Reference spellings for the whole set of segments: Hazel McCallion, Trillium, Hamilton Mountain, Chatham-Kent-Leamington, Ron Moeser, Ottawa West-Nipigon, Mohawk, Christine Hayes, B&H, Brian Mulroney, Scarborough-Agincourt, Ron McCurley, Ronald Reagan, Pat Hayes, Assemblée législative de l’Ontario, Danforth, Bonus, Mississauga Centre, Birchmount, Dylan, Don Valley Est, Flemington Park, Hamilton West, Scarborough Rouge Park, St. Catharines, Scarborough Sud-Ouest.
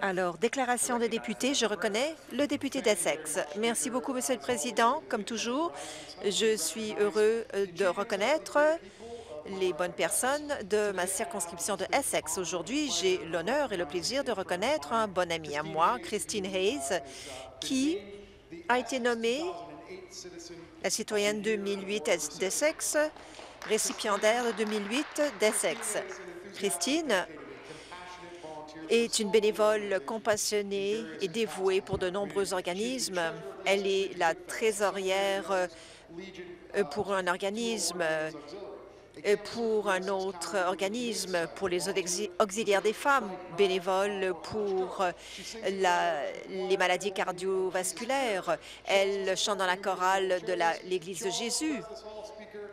Alors, déclaration des députés, je reconnais le député d'Essex. Merci beaucoup, Monsieur le Président. Comme toujours, je suis heureux de reconnaître les bonnes personnes de ma circonscription de Essex. Aujourd'hui, j'ai l'honneur et le plaisir de reconnaître un bon ami à moi, Christine Hayes, qui a été nommée la citoyenne 2008 d'Essex, récipiendaire de 2008 d'Essex. Christine est une bénévole compassionnée et dévouée pour de nombreux organismes. Elle est la trésorière pour un organisme, pour un autre organisme, pour les auxiliaires des femmes, bénévole pour les maladies cardiovasculaires. Elle chante dans la chorale de l'Église de Jésus.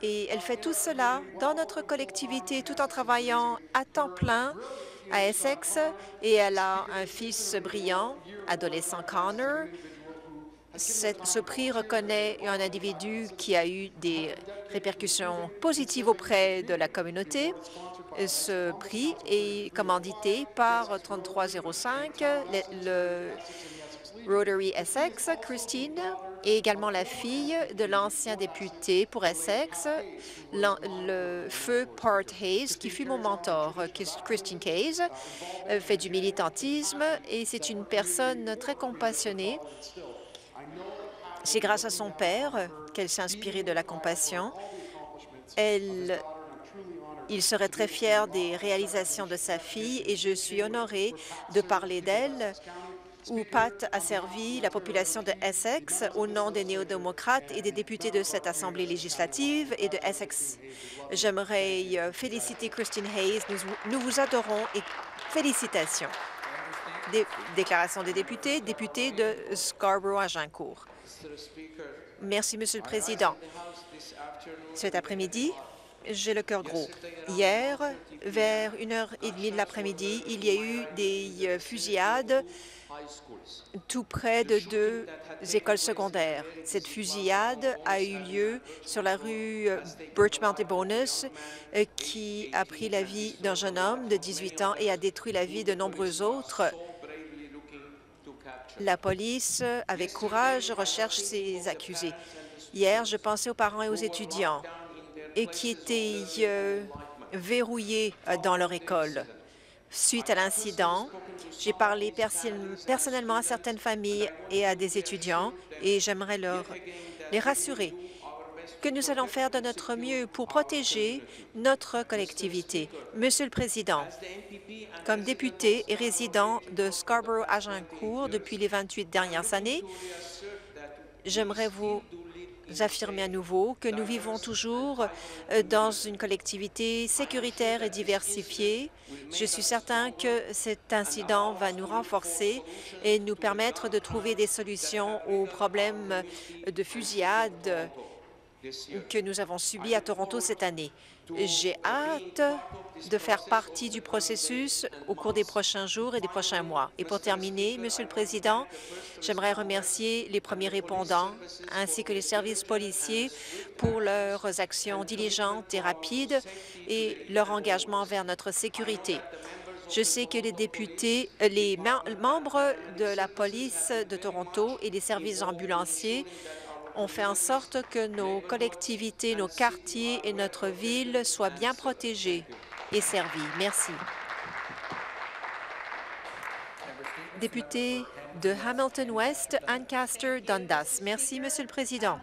Et elle fait tout cela dans notre collectivité, tout en travaillant à temps plein à Essex. Et elle a un fils brillant, adolescent Connor. Ce prix reconnaît un individu qui a eu des répercussions positives auprès de la communauté. Ce prix est commandité par 3305, le Rotary Essex. Christine est également la fille de l'ancien député pour Essex, le feu Pat Hayes, qui fut mon mentor. Christine Hayes fait du militantisme et c'est une personne très compassionnée. C'est grâce à son père qu'elle s'est inspirée de la compassion. Il serait très fier des réalisations de sa fille et je suis honorée de parler d'elle, où Pat a servi la population de Essex au nom des néo-démocrates et des députés de cette Assemblée législative et de Essex. J'aimerais féliciter Christine Hayes. Nous vous adorons et félicitations. Déclaration des députés, député de Scarborough-Agincourt. Merci, Monsieur le Président. Cet après-midi, j'ai le cœur gros. Hier, vers 1h30 de l'après-midi, il y a eu des fusillades tout près de deux écoles secondaires. Cette fusillade a eu lieu sur la rue Birchmount et Bonus, qui a pris la vie d'un jeune homme de 18 ans et a détruit la vie de nombreux autres. La police, avec courage, recherche ses accusés. Hier, je pensais aux parents et aux étudiants et qui étaient verrouillés dans leur école. Suite à l'incident, j'ai parlé personnellement à certaines familles et à des étudiants et j'aimerais les rassurer que nous allons faire de notre mieux pour protéger notre collectivité. Monsieur le Président, comme député et résident de Scarborough-Agincourt depuis les 28 dernières années, j'aimerais vous affirmer à nouveau que nous vivons toujours dans une collectivité sécuritaire et diversifiée. Je suis certain que cet incident va nous renforcer et nous permettre de trouver des solutions aux problèmes de fusillade que nous avons subis à Toronto cette année. J'ai hâte de faire partie du processus au cours des prochains jours et des prochains mois. Et pour terminer, Monsieur le Président, j'aimerais remercier les premiers répondants ainsi que les services policiers pour leurs actions diligentes et rapides et leur engagement vers notre sécurité. Je sais que les députés, les membres de la police de Toronto et les services ambulanciers on fait en sorte que nos collectivités, nos quartiers et notre ville soient bien protégés et servis. Merci. Député de Hamilton West, Ancaster Dundas. Merci, Monsieur le Président.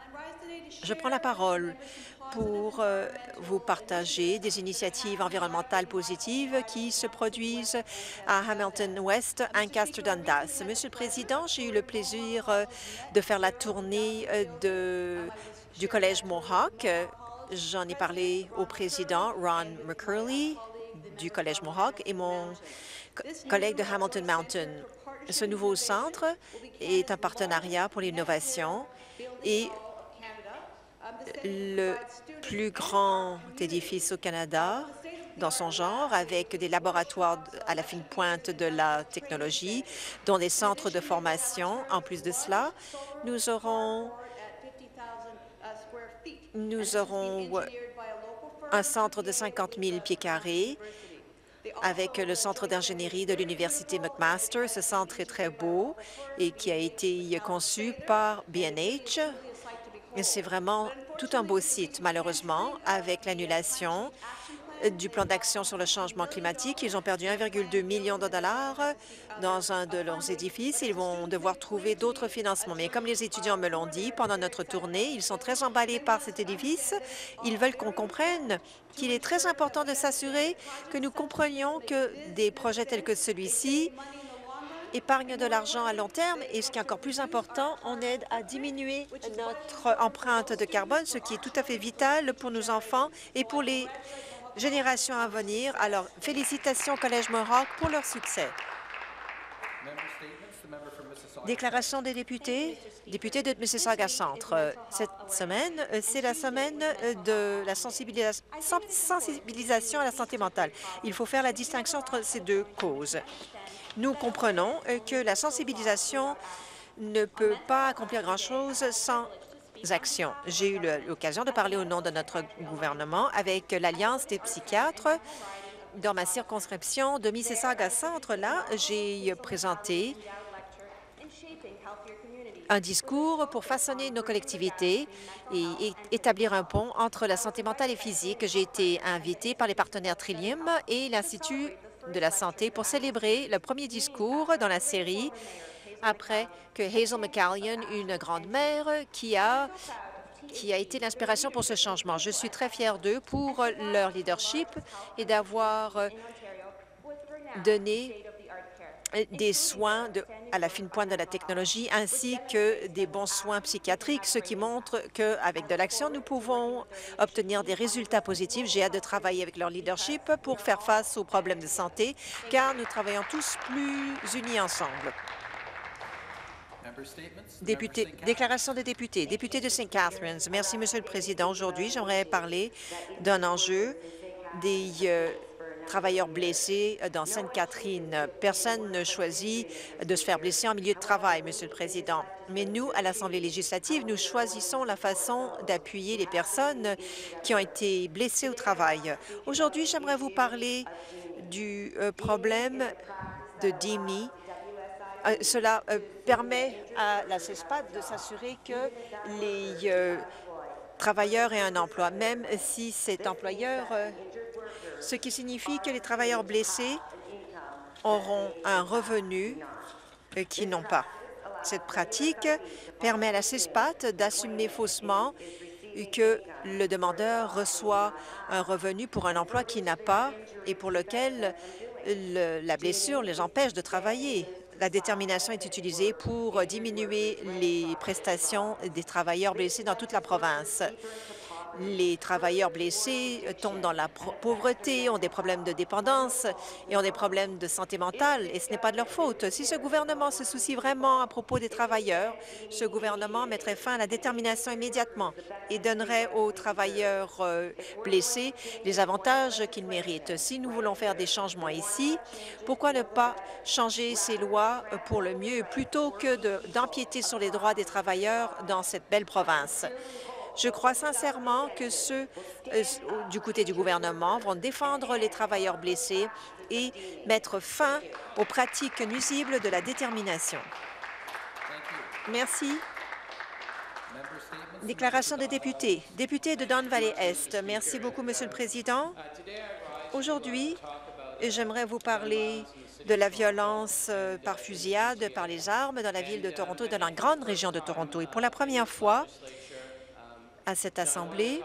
Je prends la parole pour vous partager des initiatives environnementales positives qui se produisent à Hamilton West, Ancaster Dundas. Monsieur le Président, j'ai eu le plaisir de faire la tournée du Collège Mohawk. J'en ai parlé au président Ron McCurley du Collège Mohawk et mon collègue de Hamilton Mountain. Ce nouveau centre est un partenariat pour l'innovation et le plus grand édifice au Canada dans son genre, avec des laboratoires à la fine pointe de la technologie, dont des centres de formation. En plus de cela, nous aurons un centre de 50 000 pieds carrés avec le centre d'ingénierie de l'Université McMaster. Ce centre est très beau et qui a été conçu par B&H. C'est vraiment tout un beau site. Malheureusement, avec l'annulation du plan d'action sur le changement climatique, ils ont perdu 1,2 million de dollars dans un de leurs édifices. Ils vont devoir trouver d'autres financements. Mais comme les étudiants me l'ont dit pendant notre tournée, ils sont très emballés par cet édifice. Ils veulent qu'on comprenne qu'il est très important de s'assurer que nous comprenions que des projets tels que celui-ci épargnent de l'argent à long terme et, ce qui est encore plus important, on aide à diminuer notre empreinte de carbone, ce qui est tout à fait vital pour nos enfants et pour les générations à venir. Alors, félicitations au Collège Mohawk pour leur succès. Déclaration des députés de Mississauga Centre. Cette semaine, c'est la semaine de la sensibilisation à la santé mentale. Il faut faire la distinction entre ces deux causes. Nous comprenons que la sensibilisation ne peut pas accomplir grand-chose sans actions. J'ai eu l'occasion de parler au nom de notre gouvernement avec l'Alliance des psychiatres dans ma circonscription de Mississauga Centre. Là, j'ai présenté un discours pour façonner nos collectivités et établir un pont entre la santé mentale et physique. J'ai été invitée par les partenaires Trillium et l'Institut de la santé pour célébrer le premier discours dans la série après que Hazel McCallion, une grande-mère qui a été l'inspiration pour ce changement. Je suis très fière d'eux pour leur leadership et d'avoir donné des soins à la fine pointe de la technologie ainsi que des bons soins psychiatriques, ce qui montre qu'avec de l'action, nous pouvons obtenir des résultats positifs. J'ai hâte de travailler avec leur leadership pour faire face aux problèmes de santé, car nous travaillons tous plus unis ensemble. Déclaration des députés. Député de St. Catharines. Merci, Monsieur le Président. Aujourd'hui, j'aimerais parler d'un enjeu des travailleurs blessés dans Sainte-Catherine. Personne ne choisit de se faire blesser en milieu de travail, Monsieur le Président. Mais nous, à l'Assemblée législative, nous choisissons la façon d'appuyer les personnes qui ont été blessées au travail. Aujourd'hui, j'aimerais vous parler du problème de DMI. Cela permet à la CESPAD de s'assurer que les travailleurs aient un emploi, même si cet employeur, ce qui signifie que les travailleurs blessés auront un revenu qu'ils n'ont pas. Cette pratique permet à la CESPAD d'assumer faussement que le demandeur reçoit un revenu pour un emploi qu'il n'a pas et pour lequel la blessure les empêche de travailler. La détermination est utilisée pour diminuer les prestations des travailleurs blessés dans toute la province. Les travailleurs blessés tombent dans la pauvreté, ont des problèmes de dépendance et ont des problèmes de santé mentale, et ce n'est pas de leur faute. Si ce gouvernement se soucie vraiment à propos des travailleurs, ce gouvernement mettrait fin à la détermination immédiatement et donnerait aux travailleurs blessés les avantages qu'ils méritent. Si nous voulons faire des changements ici, pourquoi ne pas changer ces lois pour le mieux plutôt que d'empiéter sur les droits des travailleurs dans cette belle province? Je crois sincèrement que ceux du côté du gouvernement vont défendre les travailleurs blessés et mettre fin aux pratiques nuisibles de la détermination. Merci. Déclaration des députés. Député de Don Valley Est. Merci beaucoup, Monsieur le Président. Aujourd'hui, j'aimerais vous parler de la violence par fusillade, par les armes dans la ville de Toronto et dans la grande région de Toronto. Et pour la première fois, à cette Assemblée,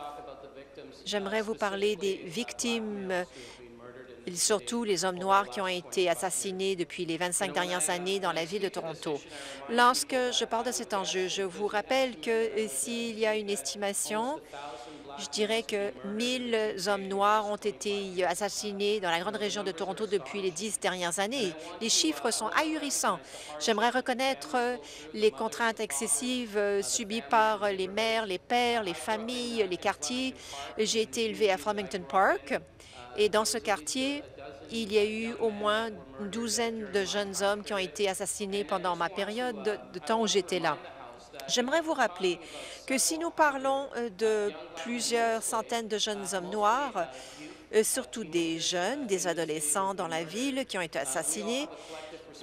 j'aimerais vous parler des victimes, surtout les hommes noirs qui ont été assassinés depuis les 25 dernières années dans la ville de Toronto. Lorsque je parle de cet enjeu, je vous rappelle que s'il y a une estimation, je dirais que 1000 hommes noirs ont été assassinés dans la grande région de Toronto depuis les 10 dernières années. Les chiffres sont ahurissants. J'aimerais reconnaître les contraintes excessives subies par les mères, les pères, les familles, les quartiers. J'ai été élevée à Flemington Park et dans ce quartier, il y a eu au moins une douzaine de jeunes hommes qui ont été assassinés pendant ma période de temps où j'étais là. J'aimerais vous rappeler que si nous parlons de plusieurs centaines de jeunes hommes noirs, surtout des jeunes, des adolescents dans la ville qui ont été assassinés.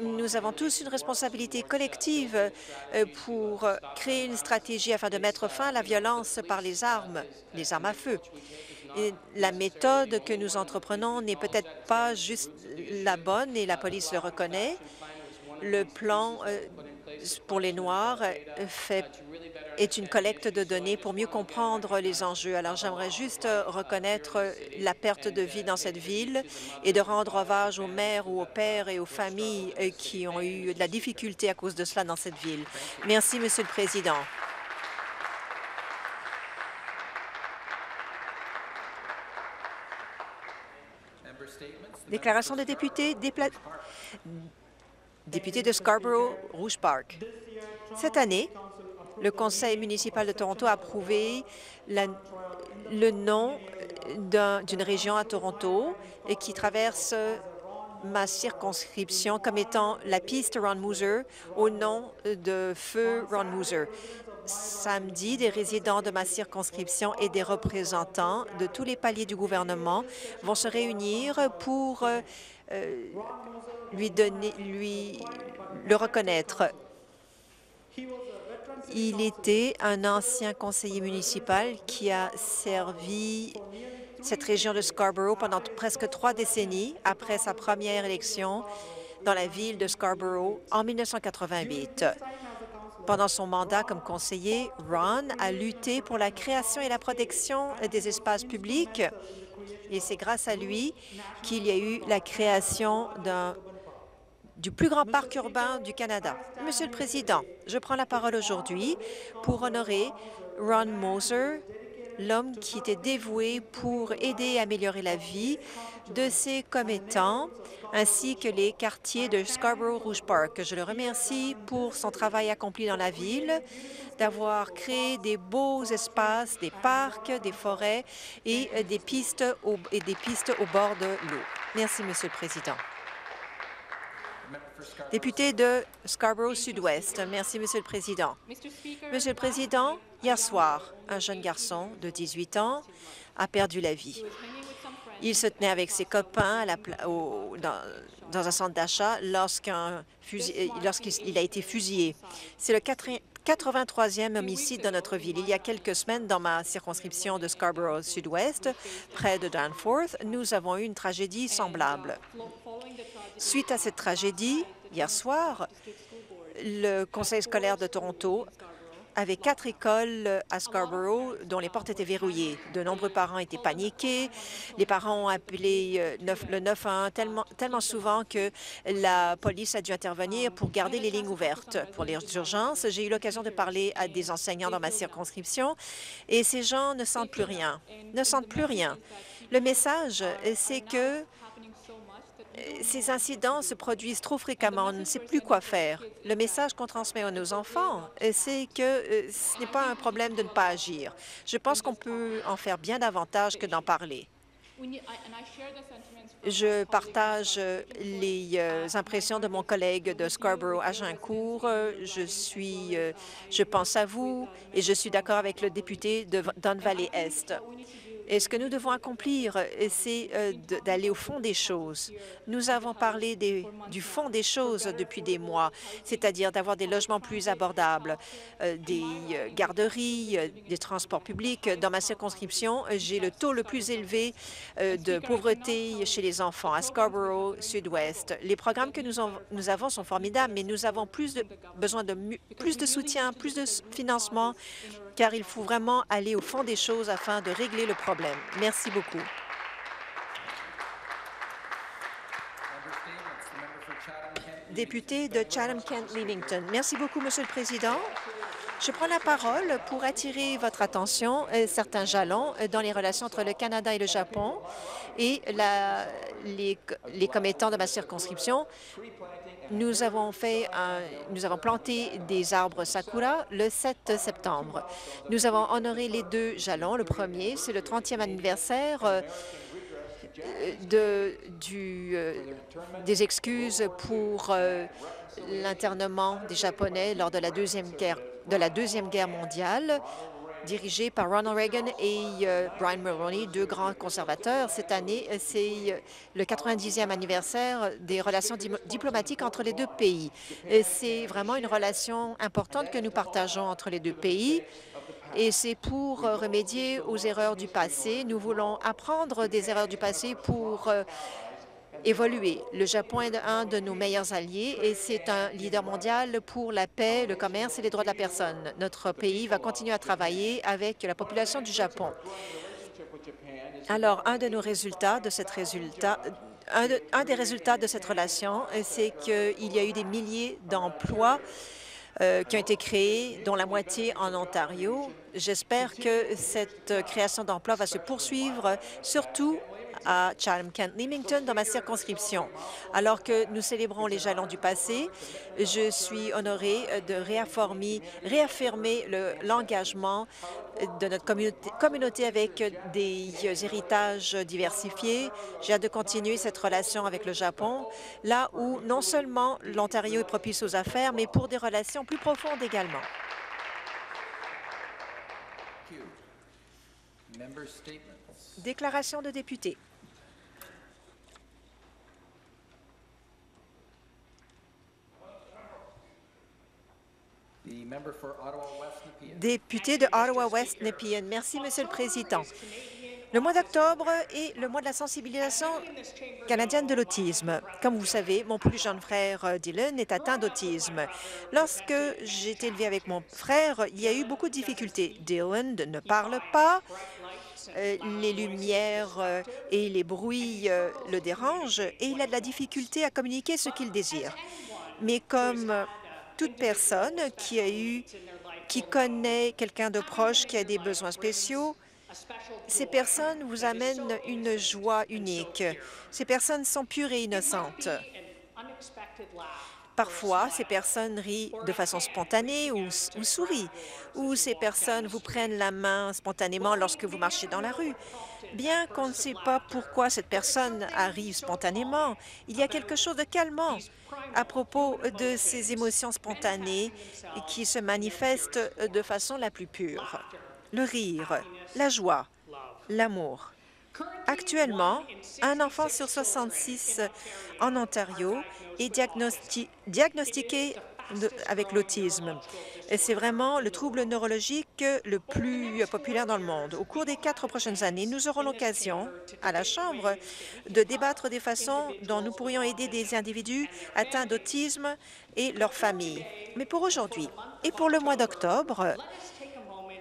Nous avons tous une responsabilité collective pour créer une stratégie afin de mettre fin à la violence par les armes à feu. Et la méthode que nous entreprenons n'est peut-être pas juste la bonne, et la police le reconnaît. Le plan pour les Noirs est une collecte de données pour mieux comprendre les enjeux. Alors, j'aimerais juste reconnaître la perte de vie dans cette ville et de rendre hommage aux mères ou aux pères et aux familles qui ont eu de la difficulté à cause de cela dans cette ville. Merci, Monsieur le Président. Déclaration de député. Député de Scarborough Rouge Park. Cette année, le Conseil municipal de Toronto a approuvé le nom d'une région à Toronto et qui traverse ma circonscription comme étant la piste Ron Moeser au nom de feu Ron Moeser. Samedi, des résidents de ma circonscription et des représentants de tous les paliers du gouvernement vont se réunir pour le reconnaître. Il était un ancien conseiller municipal qui a servi cette région de Scarborough pendant presque 3 décennies après sa première élection dans la ville de Scarborough en 1988. Pendant son mandat comme conseiller, Ron a lutté pour la création et la protection des espaces publics, et c'est grâce à lui qu'il y a eu la création du plus grand parc urbain du Canada. Monsieur le Président, je prends la parole aujourd'hui pour honorer Ron Moeser, l'homme qui était dévoué pour aider à améliorer la vie de ses commettants, ainsi que les quartiers de Scarborough Rouge Park. Je le remercie pour son travail accompli dans la ville, d'avoir créé des beaux espaces, des parcs, des forêts et des pistes au bord de l'eau. Merci, Monsieur le Président. Député de Scarborough Sud-Ouest. Merci, Monsieur le Président. Monsieur le Président, hier soir, un jeune garçon de 18 ans a perdu la vie. Il se tenait avec ses copains dans un centre d'achat lorsqu'il a été fusillé. C'est le 83e homicide dans notre ville. Il y a quelques semaines, dans ma circonscription de Scarborough Sud-Ouest, près de Danforth, nous avons eu une tragédie semblable. Suite à cette tragédie, hier soir, le Conseil scolaire de Toronto avait 4 écoles à Scarborough dont les portes étaient verrouillées. De nombreux parents étaient paniqués. Les parents ont appelé le 911 tellement souvent que la police a dû intervenir pour garder les lignes ouvertes. Pour les urgences, j'ai eu l'occasion de parler à des enseignants dans ma circonscription et ces gens ne sentent plus rien. Ne sentent plus rien. Le message, c'est que ces incidents se produisent trop fréquemment, on ne sait plus quoi faire. Le message qu'on transmet à nos enfants, c'est que ce n'est pas un problème de ne pas agir. Je pense qu'on peut en faire bien davantage que d'en parler. Je partage les impressions de mon collègue de Scarborough-Agincourt. Je pense à vous et je suis d'accord avec le député de Don Valley Est. Et ce que nous devons accomplir, c'est d'aller au fond des choses. Nous avons parlé du fond des choses depuis des mois, c'est-à-dire d'avoir des logements plus abordables, des garderies, des transports publics. Dans ma circonscription, j'ai le taux le plus élevé de pauvreté chez les enfants à Scarborough Sud-Ouest. Les programmes que nous avons sont formidables, mais nous avons besoin de plus de soutien, plus de financement, car il faut vraiment aller au fond des choses afin de régler le problème. Merci beaucoup. Député de Chatham-Kent-Leamington. Merci beaucoup, Monsieur le Président. Je prends la parole pour attirer votre attention à certains jalons dans les relations entre le Canada et le Japon et les commettants de ma circonscription. Nous avons planté des arbres sakura le 7 septembre. Nous avons honoré les 2 jalons. Le premier, c'est le 30e anniversaire des excuses pour l'internement des Japonais lors de la Deuxième Guerre mondiale. dirigée par Ronald Reagan et Brian Mulroney, deux grands conservateurs. Cette année, c'est le 90e anniversaire des relations diplomatiques entre les deux pays. C'est vraiment une relation importante que nous partageons entre les deux pays. Et c'est pour remédier aux erreurs du passé. Nous voulons apprendre des erreurs du passé pour évoluer. Le Japon est un de nos meilleurs alliés et c'est un leader mondial pour la paix, le commerce et les droits de la personne. Notre pays va continuer à travailler avec la population du Japon. Alors, un des résultats de cette relation, c'est qu'il y a eu des milliers d'emplois qui ont été créés, dont la moitié en Ontario. J'espère que cette création d'emplois va se poursuivre, surtout à Chatham-Kent-Leamington, dans ma circonscription. Alors que nous célébrons les jalons du passé, je suis honorée de réaffirmer l'engagement de notre communauté avec des héritages diversifiés. J'ai hâte de continuer cette relation avec le Japon, là où non seulement l'Ontario est propice aux affaires, mais pour des relations plus profondes également. Déclaration de député. Député de Ottawa West-Nipigon. Merci, Monsieur le Président. Le mois d'octobre est le mois de la sensibilisation canadienne de l'autisme. Comme vous savez, mon plus jeune frère Dylan est atteint d'autisme. Lorsque j'ai été élevée avec mon frère, il y a eu beaucoup de difficultés. Dylan ne parle pas. Les lumières et les bruits le dérangent et il a de la difficulté à communiquer ce qu'il désire. Mais comme toute personne qui connaît quelqu'un de proche qui a des besoins spéciaux, ces personnes vous amènent une joie unique. Ces personnes sont pures et innocentes. Parfois, ces personnes rient de façon spontanée ou sourient, ou ces personnes vous prennent la main spontanément lorsque vous marchez dans la rue. Bien qu'on ne sait pas pourquoi cette personne arrive spontanément, il y a quelque chose de calmant à propos de ces émotions spontanées qui se manifestent de façon la plus pure. Le rire, la joie, l'amour. Actuellement, un enfant sur 66 en Ontario est diagnostiqué avec l'autisme. C'est vraiment le trouble neurologique le plus populaire dans le monde. Au cours des 4 prochaines années, nous aurons l'occasion, à la Chambre, de débattre des façons dont nous pourrions aider des individus atteints d'autisme et leurs familles. Mais pour aujourd'hui et pour le mois d'octobre,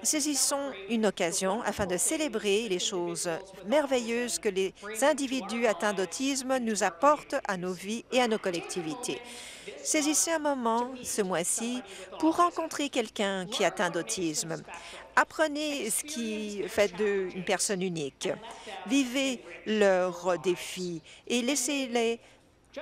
saisissons une occasion afin de célébrer les choses merveilleuses que les individus atteints d'autisme nous apportent à nos vies et à nos collectivités. Saisissez un moment, ce mois-ci, pour rencontrer quelqu'un qui est atteint d'autisme. Apprenez ce qui fait d'eux une personne unique. Vivez leurs défis et laissez-les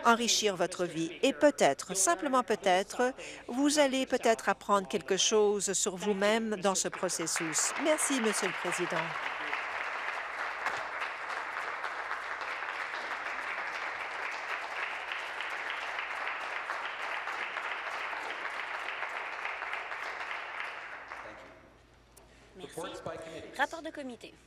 enrichir votre vie. Et peut-être, simplement peut-être, vous allez peut-être apprendre quelque chose sur vous-même dans ce processus. Merci, Monsieur le Président. Merci. Rapport de comité.